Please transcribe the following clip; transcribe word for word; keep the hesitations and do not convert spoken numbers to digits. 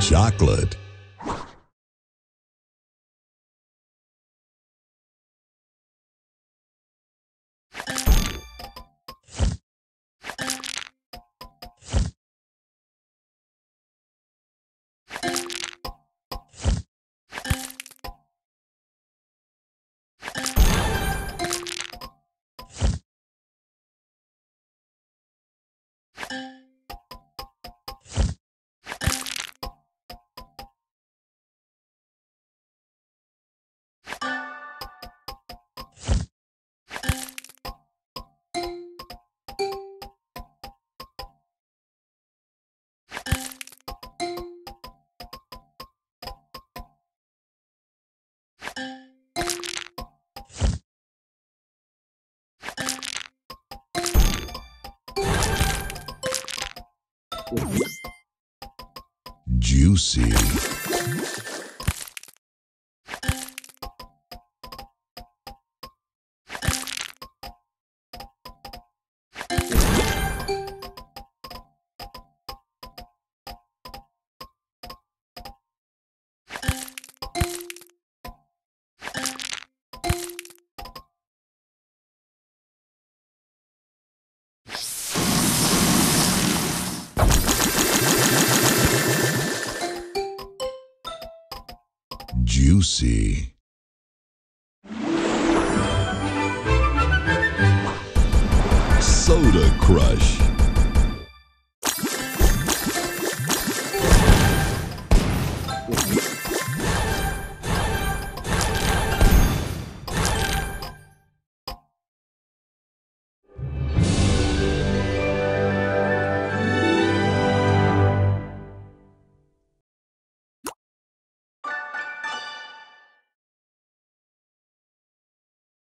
Chocolate. Juicy. Juicy. Soda Crush.